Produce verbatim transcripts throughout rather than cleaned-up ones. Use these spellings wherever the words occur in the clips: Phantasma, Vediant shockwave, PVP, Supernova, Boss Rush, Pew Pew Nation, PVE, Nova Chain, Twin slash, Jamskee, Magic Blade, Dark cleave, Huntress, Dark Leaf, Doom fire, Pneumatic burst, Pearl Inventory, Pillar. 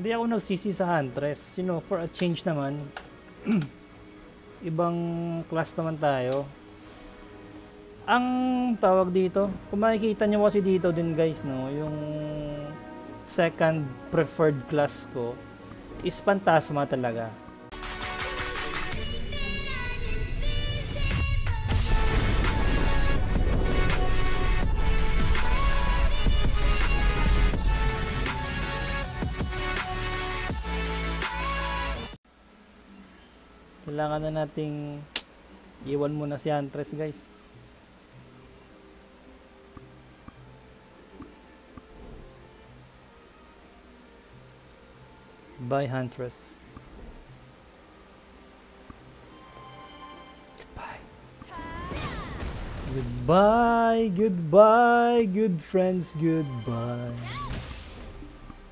Hindi ako nagsisi sa Huntress. You know, for a change naman. Ibang class naman tayo. Ang tawag dito, kung makikita nyo kasi dito din guys, no, yung second preferred class ko is Phantasma talaga. Kailangan na nating iwan muna si Huntress guys. Bye Huntress. Goodbye. Goodbye, goodbye, good friends, goodbye.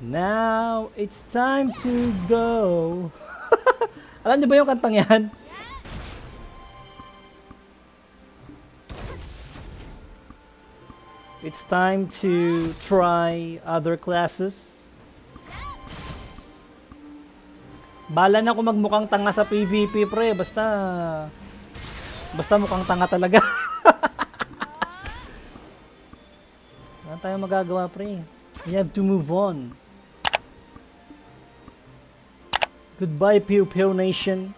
Now it's time to go. Alam niyo ba yung kantang yan? It's time to try other classes. Bala na ako magmukhang tanga sa P V P pre. Basta Basta mukhang tanga talaga. Wala tayong magagawa pre. We have to move on. Goodbye, Pew Pew Nation.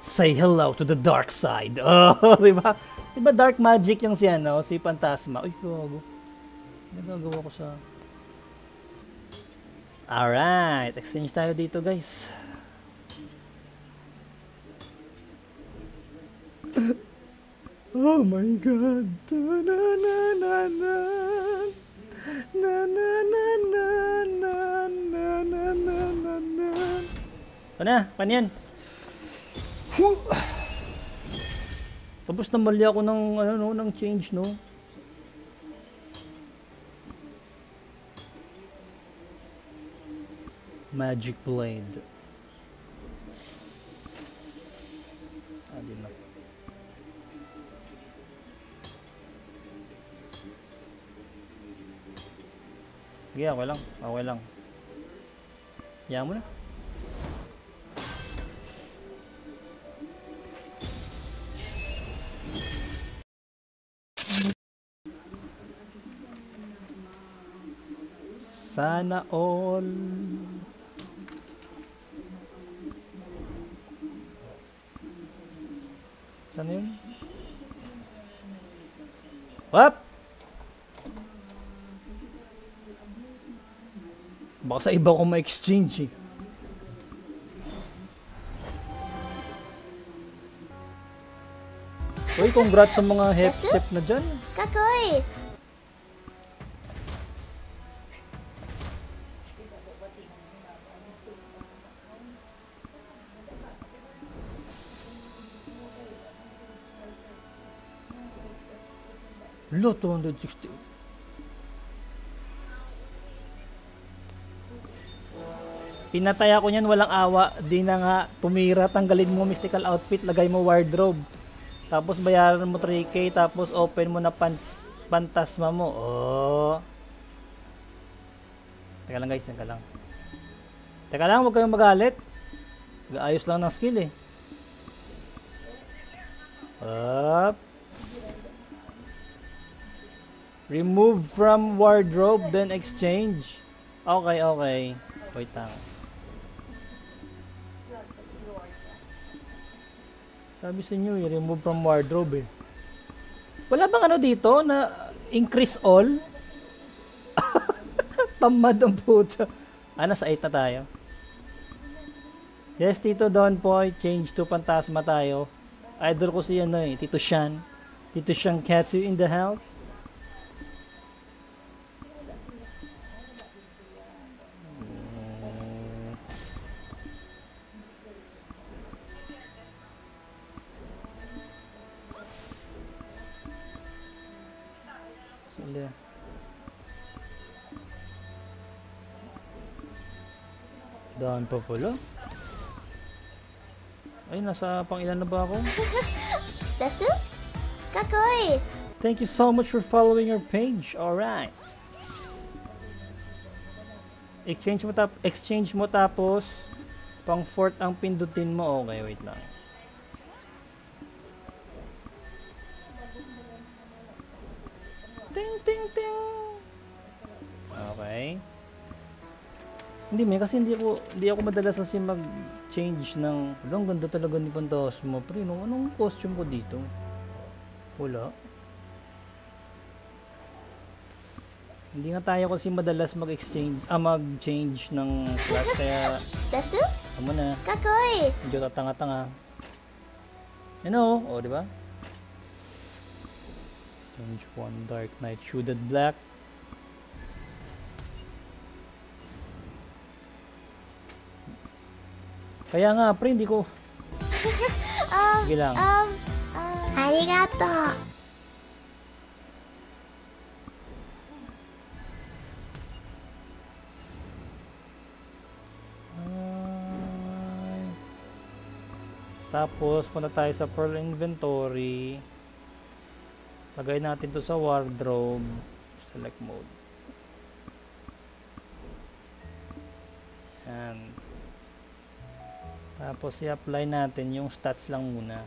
Say hello to the dark side. Oh, diba? Diba dark magic yung si ano, si Phantasma. Uy, gago. Nagagawa ko sa... Alright, exchange tayo dito, guys. Oh my god. Na na na na. Na na na na na na na na na na. Pana, pan yan. Tapos na mali ako ng ano no, ng change no. Magic Blade. Ah, di na. Yeah, okay lang, okay lang. Yan mo na. Sana all. Saan yun? Wap! Baka sa iba ko ma-exchange eh. Uy, congrats sa mga hep-sep na dyan. Kakoy! Lo, two sixty. Pinatay ako niyan, walang awa. Di na nga, tumira, tanggalin mo mystical outfit, lagay mo wardrobe. Tapos bayaran mo three K, tapos open mo na pants, Phantasma mo. Oh. Teka lang guys, teka lang. Teka lang, huwag kayong magalit. Ayos lang ng skill eh. Up. Remove from wardrobe, then exchange. Okay, okay. Wait lang. Sabi sa inyo, i-remove from wardrobe eh. Wala bang ano dito na increase all? Tamad ang puto. Ah, nasa eight na tayo. Yes, Tito Don Poy. Change to Phantasma tayo. Idol ko si ano eh, Tito Shan. Tito Shan Katsu in the house. Daan pa pala. Ay, nasa pang ilan na ba ako? That's it? Kakoy! Thank you so much for following our page. Alright. Exchange mo, tap exchange mo tapos pang fourth ang pindutin mo. Okay, wait lang. Ting ting ting. Okay. Hindi may kasi hindi ako hindi ako madalas kasi mag-change ng long ganda talaga ni Phantasma pre. Nung anong costume ko dito? Wala. Hindi nga tayo kasi madalas mag-exchange, ah, mag-change ng class kaya... Dasu? Tama na. Kakoi! Medyo tatanga-tanga. You know, o, oh, diba? Exchange one Dark Knight, shielded black. Kaya nga, pre, hindi ko... um, Sige lang. Um, um, arigato! Tapos, punta tayo sa Pearl Inventory. Lagay natin to sa wardrobe. Select mode. Ayan. Tapos, i-apply natin yung stats lang muna.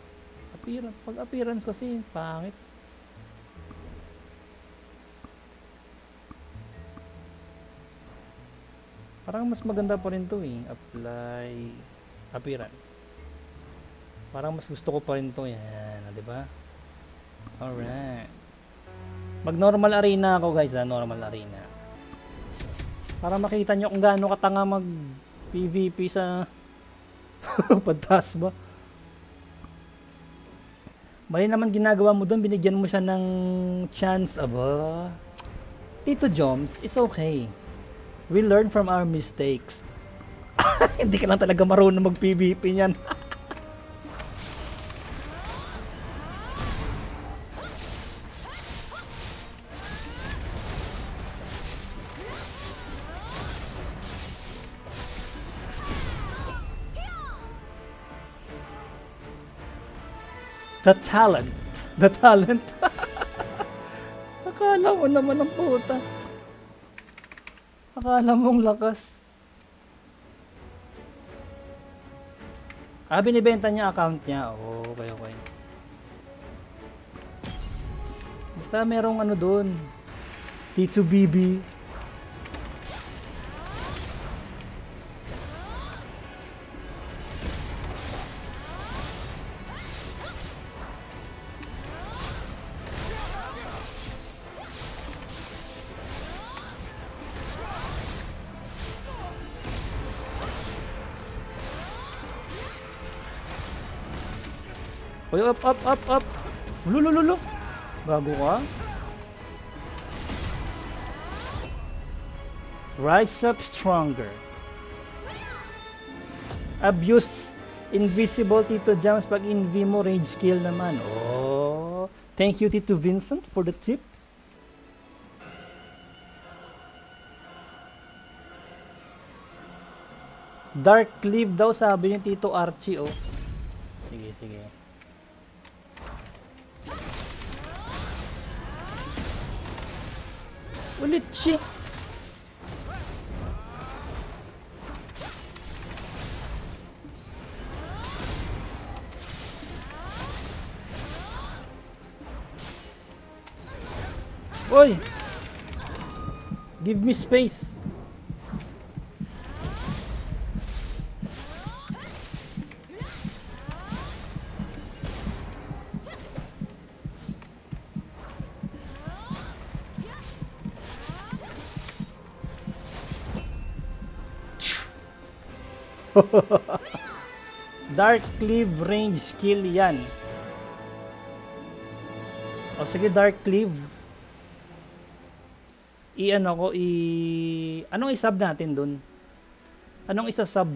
Appearance. Pag-appearance kasi, pangit. Parang mas maganda pa rin to eh. Apply. Appearance. Parang mas gusto ko pa rin ito. Yan, di ba? Alright. Mag normal arena ako guys ha, normal arena. Para makita nyo kung gaano katanga mag P V P sa Phantasma. Mali naman ginagawa mo doon, binigyan mo siya ng chance. Aba. Tito Joms, it's okay. We learn from our mistakes. Hindi ka lang talaga marunong mag P V P niyan. The talent. The talent. Akala mo naman ang puta. Akala mong lakas. Ah, binibenta niya account niya. Oh, okay, okay. Basta merong ano dun. T two B B. Oy, up, up, up, up. Lulululu. Bago ka. Rise up stronger. Abuse invisible Tito Jams pag in-V mo range skill naman. Oh. Thank you Tito Vincent for the tip. Dark cleave daw sabi ni Tito Archie. Oh. Sige, sige. Ulit siya. Oy! Give me space. Dark cleave range skill yan. O sige, dark cleave. I ano ko i anong isub natin dun? Anong isasub?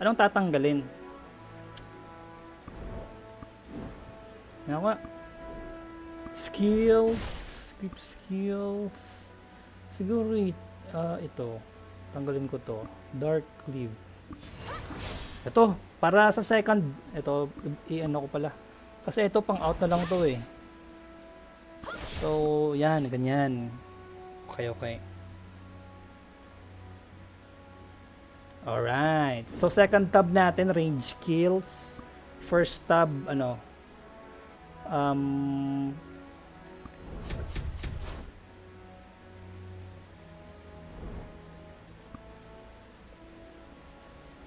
Anong tatanggalin? Ano? Skills, skip skills. Siguro uh, ito. Tanggalin ko to. Dark cleave. Ito, para sa second, ito, i-ano ko pala. Kasi ito, pang out na lang to eh. So, yan, ganyan. Okay, okay. Alright. So, second tab natin, range kills. First tab, ano? Um...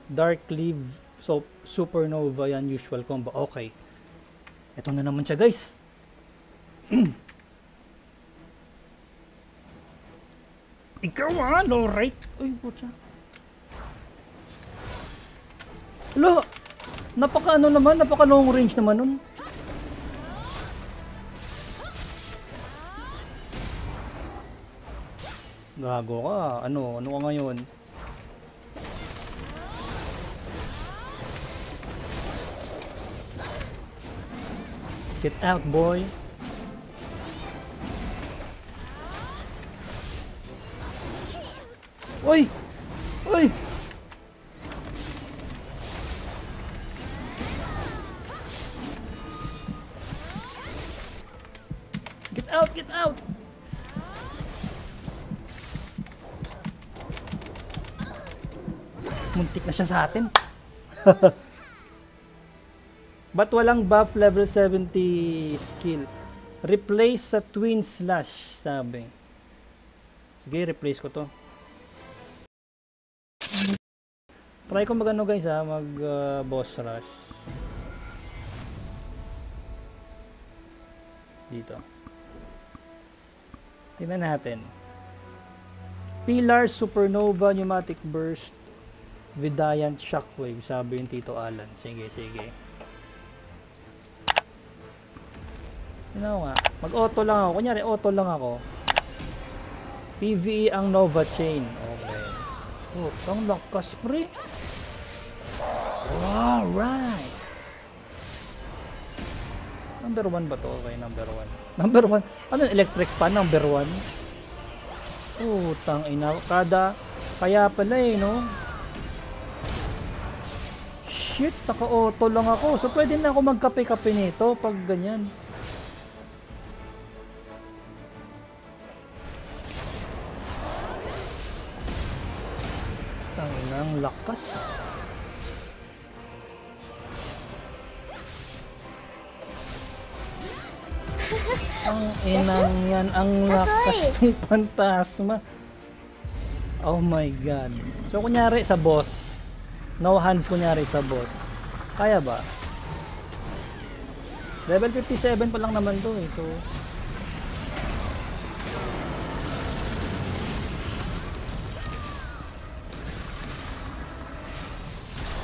Dark Leaf. So, Supernova, yan, usual combo. Okay. Ito na naman siya, guys. Ikaw ah, alright. Uy, putya. Lo, napaka ano naman, napaka long range naman nun. Gago ka, ano, ano ka ngayon? Get out, boy. Uy! Uy! Out, get out! Muntik na siya sa atin. But walang buff level seventy skill. Replace sa twin slash, sabi. Sige, replace ko to. Try ko magano guys ha, mag uh, boss rush. Dito. Tingnan natin. Pillar, Supernova, Pneumatic Burst, Vediant Shockwave, sabi yung Tito Alan. Sige, sige. You know nga, mag-auto lang ako. Kunyari, auto lang ako. P V E ang Nova Chain. Okay. Oh, ang lakas, pre. Alright. Number one ba to? Okay, number one. Number one? Ano yung electric pan? Number one? Utang ina. Kada, kaya pala eh, no? Shit, naka-auto lang ako. So, pwede na ako magkape-kape nito pag ganyan. Utang ina, ang lakas. Ang inang yan, ang lakas ng Phantasma. Oh my god. So kunyari sa boss, no hands kunyari sa boss, kaya ba? Level fifty-seven pa lang naman to eh. So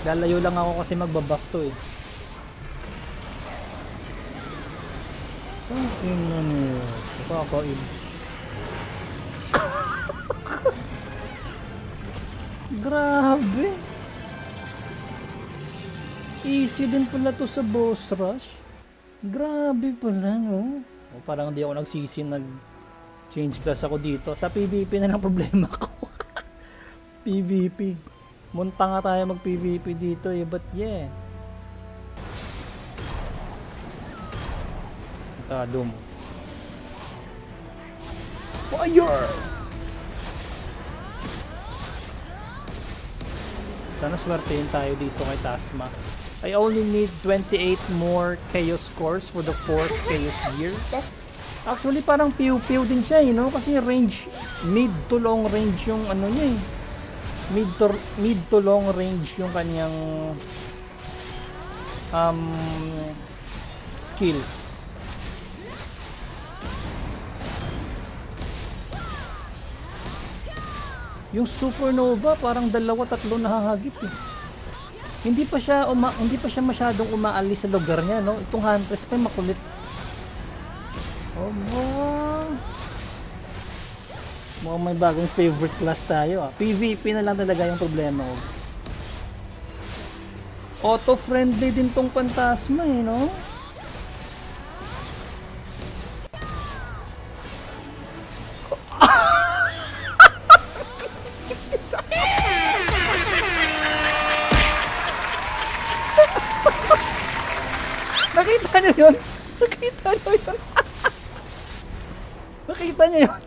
lalayo lang ako kasi magbabuff to eh. Tingnan ko ako in. Grabe. Easy din pala to sa boss rush. Grabe pala no. O, parang hindi ako nagsisi, nag-change class ako dito. Sa P V P na lang problema ko. P V P. Munta nga tayo mag-P V P dito eh, but yeah. Ah, Doom fire! Sana swertein tayo dito kay Tasma. I only need twenty-eight more chaos cores for the fourth chaos gear. Actually parang pew pew din siya eh, no? Kasi range, mid to long range yung ano niya eh. Mid to, mid to long range yung kanyang um, skills. Yung Supernova parang dalawa tatlo nahahagip eh. Hindi pa siya uma hindi pa siya masyadong umaalis sa lugar niya, no? Itong Huntress pa makulit. Oh, wow. Mukhang may bagong favorite class tayo. Ah. P V P na lang talaga yung problema ko. Auto-friendly din tong Phantasma, eh, no? Yun. Nakita nyo yun. Nakita nyo yun.